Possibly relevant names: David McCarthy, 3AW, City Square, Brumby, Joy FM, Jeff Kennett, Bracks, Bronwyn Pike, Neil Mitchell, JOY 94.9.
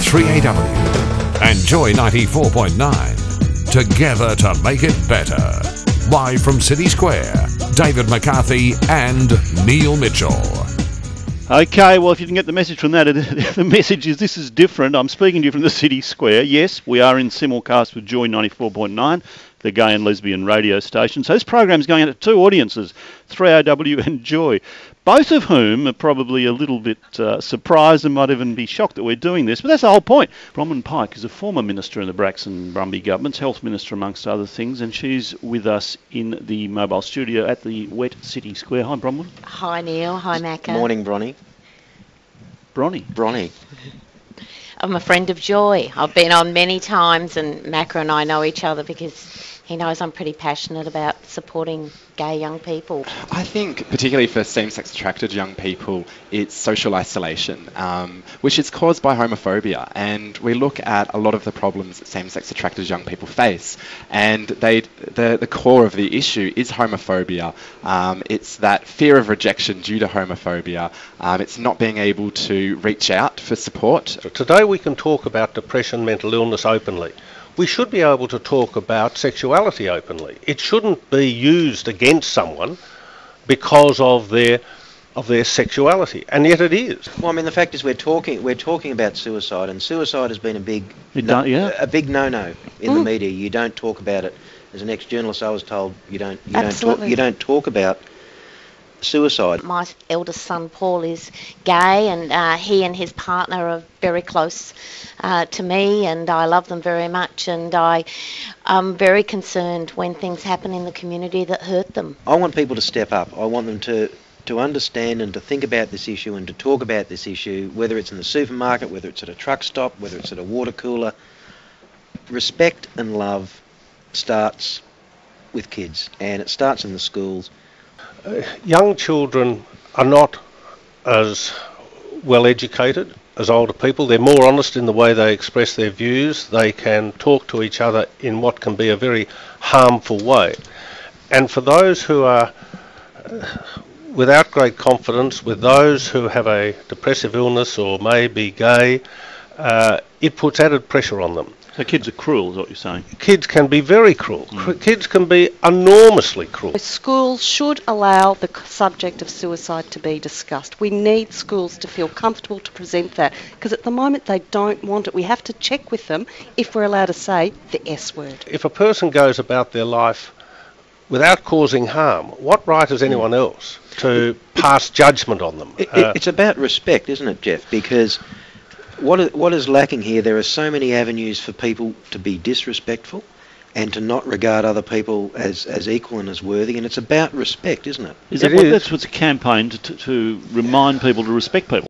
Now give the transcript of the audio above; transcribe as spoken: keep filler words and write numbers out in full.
three A W and Joy ninety-four point nine. Together to make it better. Live from City Square, David McCarthy and Neil Mitchell. Okay, well, if you can get the message from that, the message is this is different. I'm speaking to you from the City Square. Yes, we are in simulcast with Joy ninety-four point nine, the gay and lesbian radio station. So this program's going out to two audiences, three A W and Joy, both of whom are probably a little bit uh, surprised and might even be shocked that we're doing this. But that's the whole point. Bronwyn Pike is a former minister in the Bracks and Brumby governments, health minister amongst other things, and she's with us in the mobile studio at the wet City Square. Hi, Bronwyn. Hi, Neil. Hi, Macca. Morning, Bronny. Bronny. Bronny. I'm a friend of Joy. I've been on many times, and Macca and I know each other because he knows I'm pretty passionate about supporting gay young people. I think particularly for same-sex attracted young people, it's social isolation, um, which is caused by homophobia. And we look at a lot of the problems that same-sex attracted young people face, and they, the, the core of the issue is homophobia. Um, it's that fear of rejection due to homophobia. Um, it's not being able to reach out for support. Today we can talk about depression, mental illness openly. We should be able to talk about sexuality openly. It shouldn't be used against someone because of their of their sexuality, and yet it is. Well, I mean, the fact is we're talking we're talking about suicide, and suicide has been a big no, yeah. a big no-no in mm. the media. You don't talk about it. As an ex-journalist, I was told you don't you don't talk, you don't talk about suicide. My eldest son Paul is gay, and uh, he and his partner are very close uh, to me, and I love them very much, and I am very concerned when things happen in the community that hurt them. I want people to step up. I want them to to understand and to think about this issue and to talk about this issue, whether it's in the supermarket, whether it's at a truck stop, whether it's at a water cooler. Respect and love starts with kids, and it starts in the schools. Uh, young children are not as well educated as older people. They're more honest in the way they express their views. They can talk to each other in what can be a very harmful way. And for those who are uh, without great confidence, with those who have a depressive illness or may be gay, uh, it puts added pressure on them. So kids are cruel, is what you're saying? Kids can be very cruel. Mm. Kids can be enormously cruel. Schools should allow the subject of suicide to be discussed. We need schools to feel comfortable to present that, because at the moment they don't want it. We have to check with them if we're allowed to say the S word. If a person goes about their life without causing harm, what right has anyone else to pass judgment on them? It, it, uh, it's about respect, isn't it, Jeff? Because What, what is lacking here, there are so many avenues for people to be disrespectful and to not regard other people as, as equal and as worthy, and it's about respect, isn't it? Is it that what, is. That's what's a campaign to, to, to remind people to respect people.